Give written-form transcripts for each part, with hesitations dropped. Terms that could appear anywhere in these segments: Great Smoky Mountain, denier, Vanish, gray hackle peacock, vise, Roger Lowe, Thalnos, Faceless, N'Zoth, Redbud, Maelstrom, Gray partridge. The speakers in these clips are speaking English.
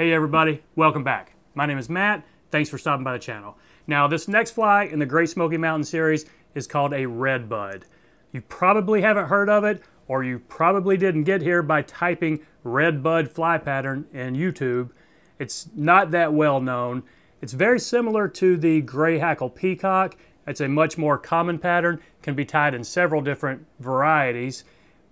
Hey everybody, welcome back. My name is Matt. Thanks for stopping by the channel. Now this next fly in the Great Smoky Mountain series is called a redbud. You probably haven't heard of it, or you probably didn't get here by typing redbud fly pattern in YouTube. It's not that well known. It's very similar to the gray hackle peacock. It's a much more common pattern, can be tied in several different varieties.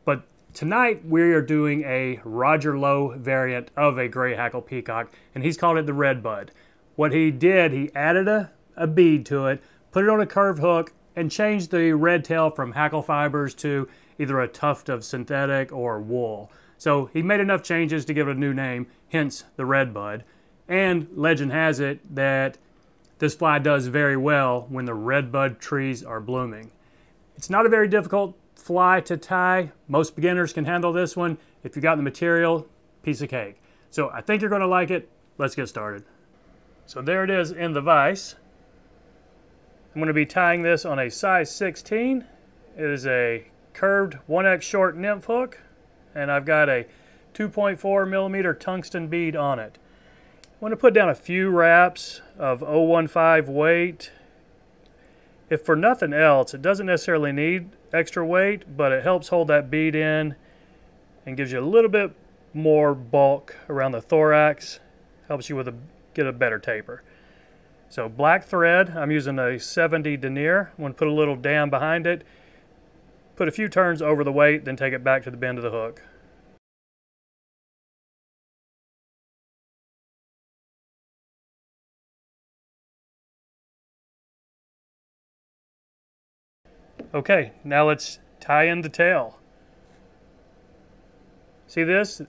But tonight we are doing a Roger Lowe variant of a gray hackle peacock, and he's called it the redbud. What he did, he added a bead to it, put it on a curved hook, and changed the red tail from hackle fibers to either a tuft of synthetic or wool. So he made enough changes to give it a new name, hence the redbud. And legend has it that this fly does very well when the redbud trees are blooming. It's not a very difficult fly to tie. Most beginners can handle this one. If you got the material, piece of cake. So I think you're going to like it. Let's get started. So there it is in the vise. I'm going to be tying this on a size 16. It is a curved 1x short nymph hook, and I've got a 2.4 millimeter tungsten bead on it. I'm going to put down a few wraps of 0.15 weight. If for nothing else, it doesn't necessarily need extra weight, but it helps hold that bead in and gives you a little bit more bulk around the thorax, helps you with get a better taper. So black thread, I'm using a 70 denier. I'm going to put a little dam behind it, put a few turns over the weight, then take it back to the bend of the hook. Okay, now let's tie in the tail. See this?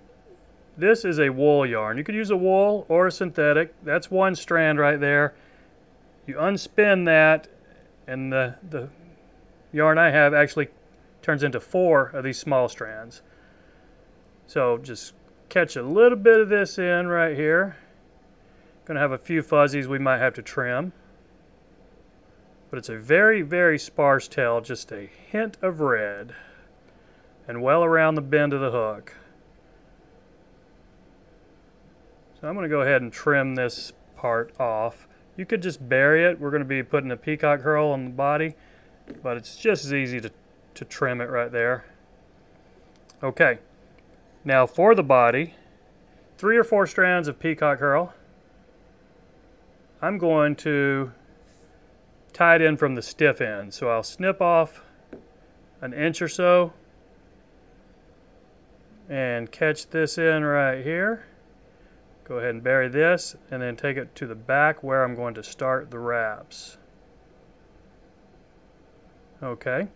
This is a wool yarn. You could use a wool or a synthetic. That's one strand right there. You unspin that, and the yarn I have actually turns into four of these small strands. So just catch a little bit of this in right here. Gonna have a few fuzzies we might have to trim. But it's a very, very sparse tail, just a hint of red, and well around the bend of the hook. So I'm going to go ahead and trim this part off. You could just bury it. We're going to be putting a peacock curl on the body, but it's just as easy to trim it right there. Okay, now for the body, 3 or 4 strands of peacock curl. I'm going to tied in from the stiff end. So I'll snip off an inch or so and catch this in right here. Go ahead and bury this and then take it to the back where I'm going to start the wraps. Okay,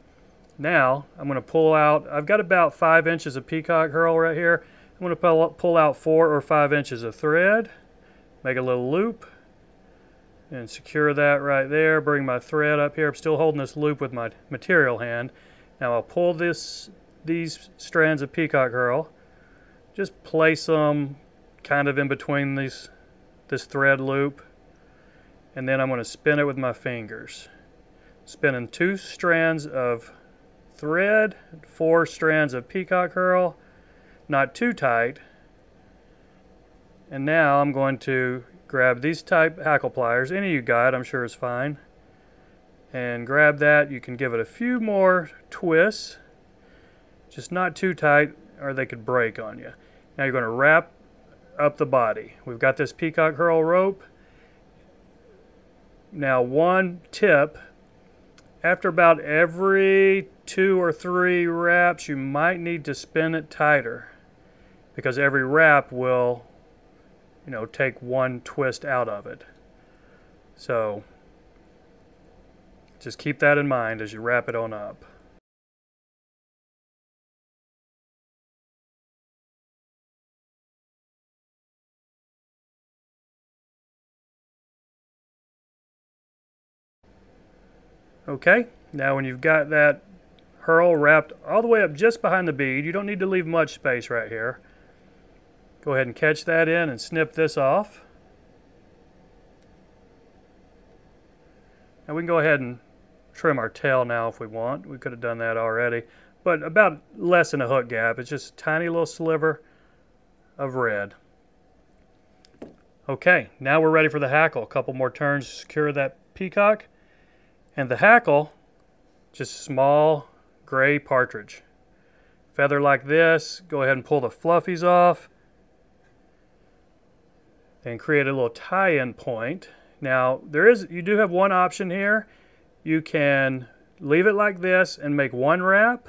now I'm going to pull out, I've got about 5 inches of peacock curl right here. I'm going to pull out 4 or 5 inches of thread, make a little loop, and secure that right there. Bring my thread up here. I'm still holding this loop with my material hand. Now I'll pull these strands of peacock curl, just place them kind of in between this thread loop, and then I'm going to spin it with my fingers. Spinning 2 strands of thread, 4 strands of peacock curl, not too tight. And now I'm going to grab these type hackle pliers, any you got I'm sure is fine, and grab that. You can give it a few more twists, just not too tight or they could break on you. Now you're going to wrap up the body. We've got this peacock curl rope. Now one tip, after about every 2 or 3 wraps you might need to spin it tighter, because every wrap will take one twist out of it. So just keep that in mind as you wrap it on up. Okay, now when you've got that curl wrapped all the way up just behind the bead, you don't need to leave much space right here. Go ahead and catch that in and snip this off. Now we can go ahead and trim our tail now if we want. We could have done that already, but about less than a hook gap. It's just a tiny little sliver of red. Okay, now we're ready for the hackle. A couple more turns to secure that peacock. And the hackle, just small gray partridge. Feather like this, go ahead and pull the fluffies off and create a little tie-in point. Now, you do have one option here. You can leave it like this and make one wrap,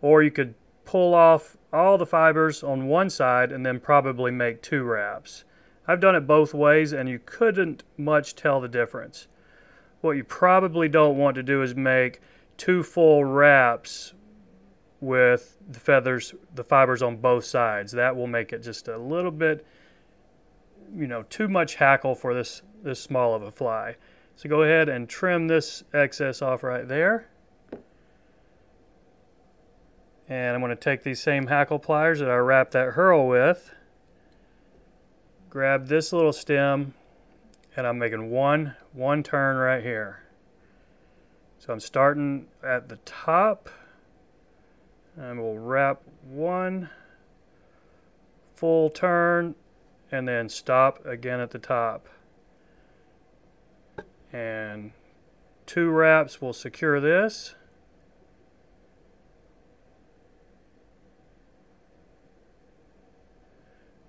or you could pull off all the fibers on one side and then probably make two wraps. I've done it both ways, and you couldn't much tell the difference. What you probably don't want to do is make two full wraps with the feathers, the fibers on both sides. That will make it just a little bit, you know, too much hackle for this small of a fly. So go ahead and trim this excess off right there. And I'm going to take these same hackle pliers that I wrapped that hurl with, grab this little stem, and I'm making one turn right here. So I'm starting at the top, and we'll wrap one full turn, and then stop again at the top. And two wraps will secure this.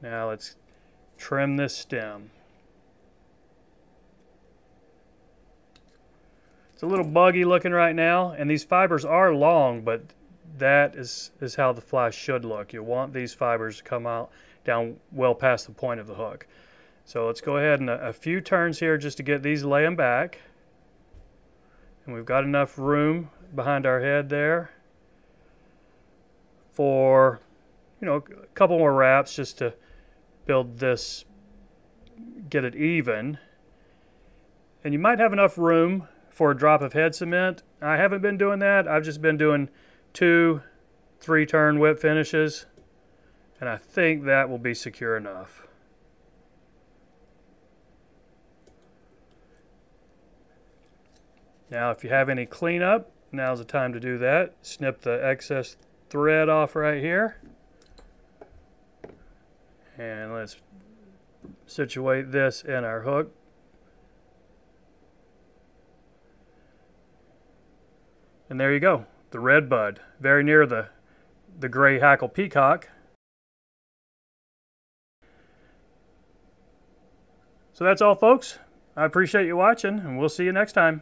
Now let's trim this stem. It's a little buggy looking right now, and these fibers are long, but that is how the fly should look. You want these fibers to come out down well past the point of the hook. So let's go ahead and a few turns here just to get these laying back. And we've got enough room behind our head there for, you know, a couple more wraps just to build this, get it even. And you might have enough room for a drop of head cement. I haven't been doing that. I've just been doing 2-3 turn whip finishes, and I think that will be secure enough. Now if you have any cleanup, now's the time to do that. Snip the excess thread off right here. And let's situate this in our hook. And there you go, the redbud, very near the gray hackle peacock. So that's all, folks. I appreciate you watching, and we'll see you next time.